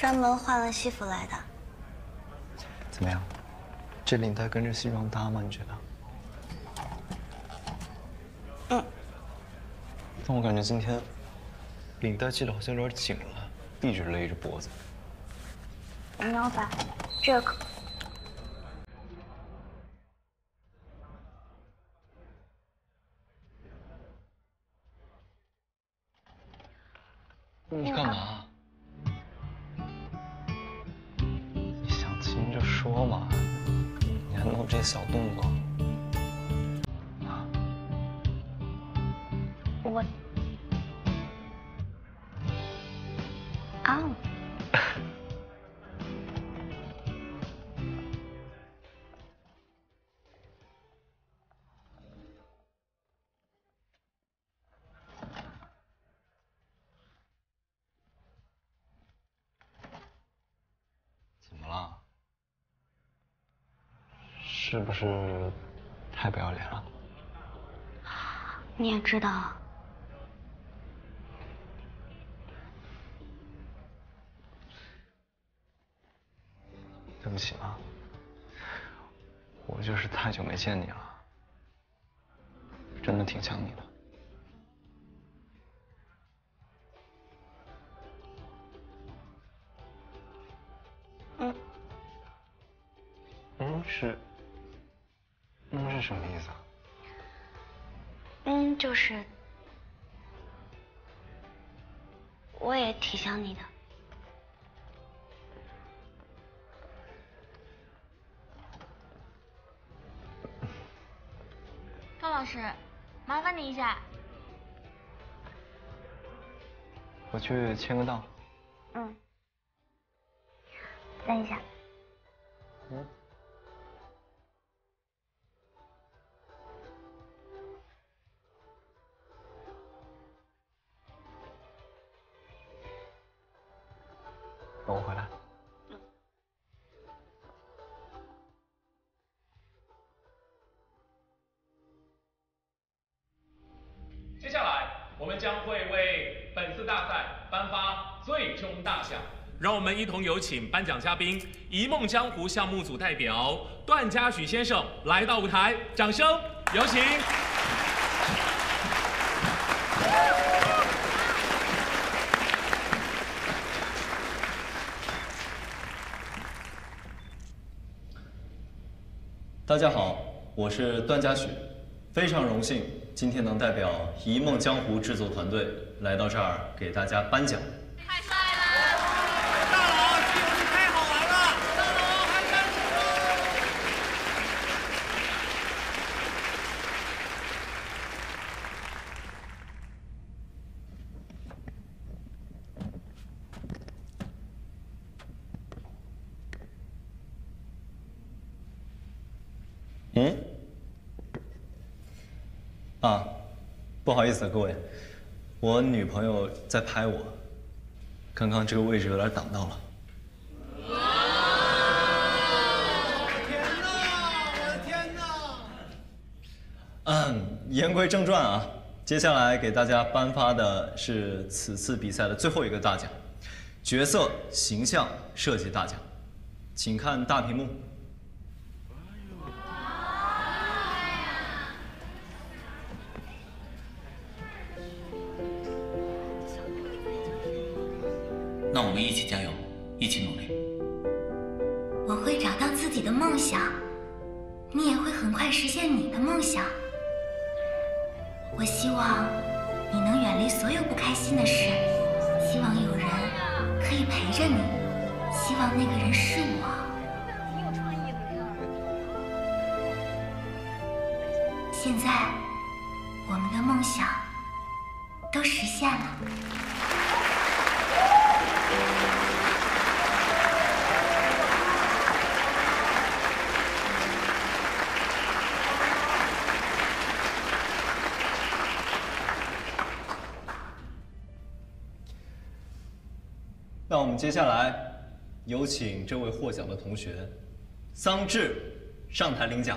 专门换了西服来的。怎么样？这领带跟着西装搭吗？你觉得？嗯。但我感觉今天领带系得好像有点紧了，一直勒着脖子。你要把这个。 你干嘛？你想亲就说嘛，你还弄这些小动作，啊？我啊，是不是太不要脸了？你也知道，对不起啊，我就是太久没见你了，真的挺想你的。嗯，嗯是。 嗯是什么意思啊？嗯，就是我也挺想你的。高老师，麻烦你一下。我去签个到。嗯。等一下。嗯。 等我回来。接下来，我们将会为本次大赛颁发最终大奖。让我们一同有请颁奖嘉宾《一梦江湖》项目组代表段嘉许先生来到舞台，掌声有请。 大家好，我是段嘉许，非常荣幸今天能代表一梦江湖制作团队来到这儿给大家颁奖。太帅了！大佬，这游戏太好玩了！大佬，还敢输？嗯，啊，不好意思啊，各位，我女朋友在拍我，刚刚这个位置有点挡到了。天哪！我的天哪！嗯，言归正传啊，接下来给大家颁发的是此次比赛的最后一个大奖——角色形象设计大奖，请看大屏幕。 那我们一起加油，一起努力。我会找到自己的梦想，你也会很快实现你的梦想。我希望你能远离所有不开心的事，希望有人可以陪着你，希望那个人是我。挺有创意的。现在，我们的梦想都实现了。 那我们接下来有请这位获奖的同学桑稚上台领奖。